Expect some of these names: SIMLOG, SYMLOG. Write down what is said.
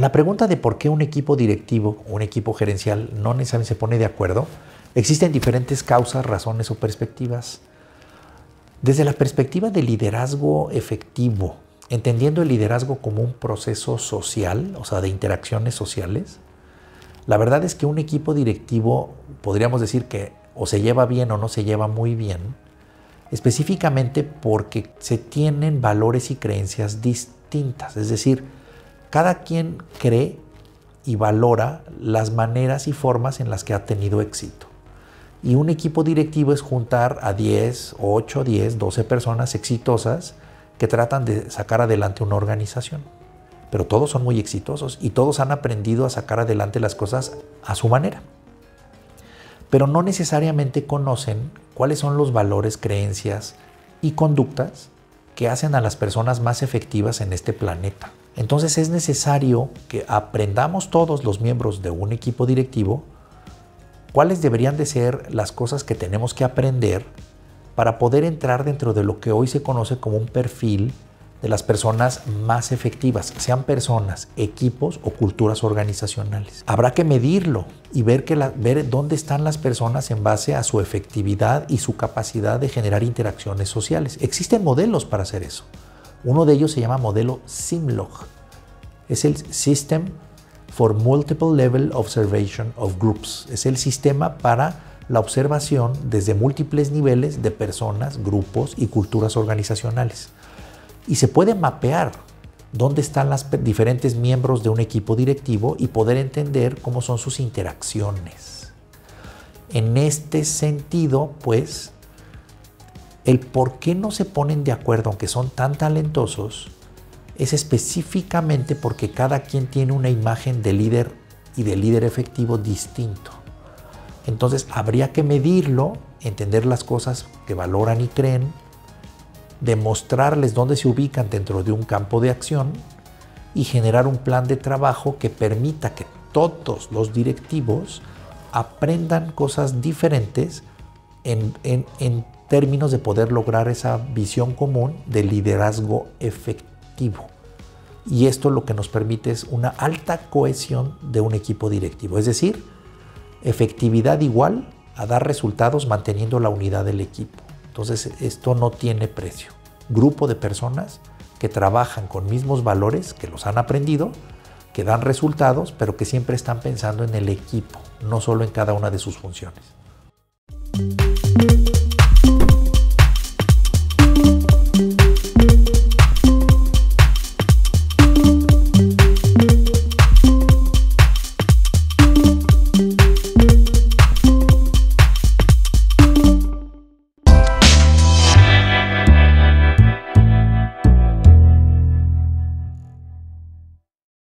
A la pregunta de por qué un equipo directivo, un equipo gerencial no necesariamente se pone de acuerdo, existen diferentes causas, razones o perspectivas. Desde la perspectiva del liderazgo efectivo, entendiendo el liderazgo como un proceso social, o sea, de interacciones sociales, la verdad es que un equipo directivo, podríamos decir que o se lleva bien o no se lleva muy bien, específicamente porque se tienen valores y creencias distintas, es decir, cada quien cree y valora las maneras y formas en las que ha tenido éxito. Y un equipo directivo es juntar a 10, 8, 10, 12 personas exitosas que tratan de sacar adelante una organización. Pero todos son muy exitosos y todos han aprendido a sacar adelante las cosas a su manera. Pero no necesariamente conocen cuáles son los valores, creencias y conductas que hacen a las personas más efectivas en este planeta. Entonces es necesario que aprendamos todos los miembros de un equipo directivo cuáles deberían de ser las cosas que tenemos que aprender para poder entrar dentro de lo que hoy se conoce como un perfil de las personas más efectivas, sean personas, equipos o culturas organizacionales. Habrá que medirlo y ver dónde están las personas en base a su efectividad y su capacidad de generar interacciones sociales. Existen modelos para hacer eso. Uno de ellos se llama modelo SIMLOG. Es el System for Multiple Level Observation of Groups. Es el sistema para la observación desde múltiples niveles de personas, grupos y culturas organizacionales. Y se puede mapear dónde están los diferentes miembros de un equipo directivo y poder entender cómo son sus interacciones. En este sentido, pues, el por qué no se ponen de acuerdo, aunque son tan talentosos, es específicamente porque cada quien tiene una imagen de líder y de líder efectivo distinto. Entonces habría que medirlo, entender las cosas que valoran y creen, demostrarles dónde se ubican dentro de un campo de acción y generar un plan de trabajo que permita que todos los directivos aprendan cosas diferentes en términos de poder lograr esa visión común de liderazgo efectivo. Y esto lo que nos permite es una alta cohesión de un equipo directivo, es decir, efectividad igual a dar resultados manteniendo la unidad del equipo. Entonces, esto no tiene precio. Grupo de personas que trabajan con mismos valores, que los han aprendido, que dan resultados, pero que siempre están pensando en el equipo, no solo en cada una de sus funciones.